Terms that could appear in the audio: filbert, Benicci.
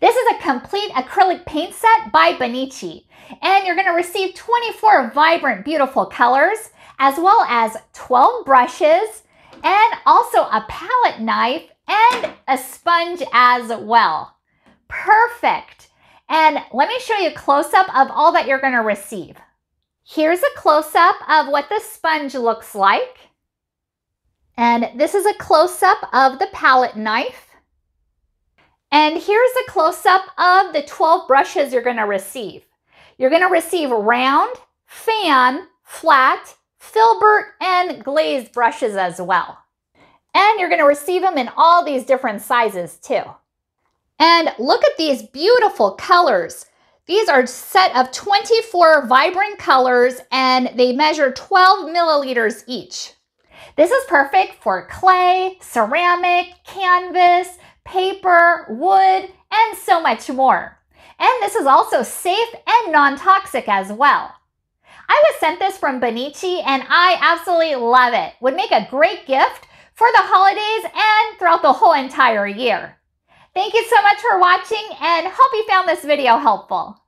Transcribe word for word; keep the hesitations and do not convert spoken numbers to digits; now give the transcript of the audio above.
This is a complete acrylic paint set by Benicci, and you're going to receive twenty-four vibrant, beautiful colors, as well as twelve brushes, and also a palette knife and a sponge as well. Perfect. And let me show you a close-up of all that you're going to receive. Here's a close-up of what the sponge looks like. And this is a close-up of the palette knife. And here's a close-up of the twelve brushes you're going to receive. You're going to receive round, fan, flat, filbert, and glazed brushes as well. And you're going to receive them in all these different sizes too. And look at these beautiful colors. These are a set of twenty-four vibrant colors, and they measure twelve milliliters each. This is perfect for clay, ceramic, canvas, paper, wood, and so much more. And this is also safe and non-toxic as well. I was sent this from Benicci, and I absolutely love it. Would make a great gift for the holidays and throughout the whole entire year. Thank you so much for watching, and hope you found this video helpful.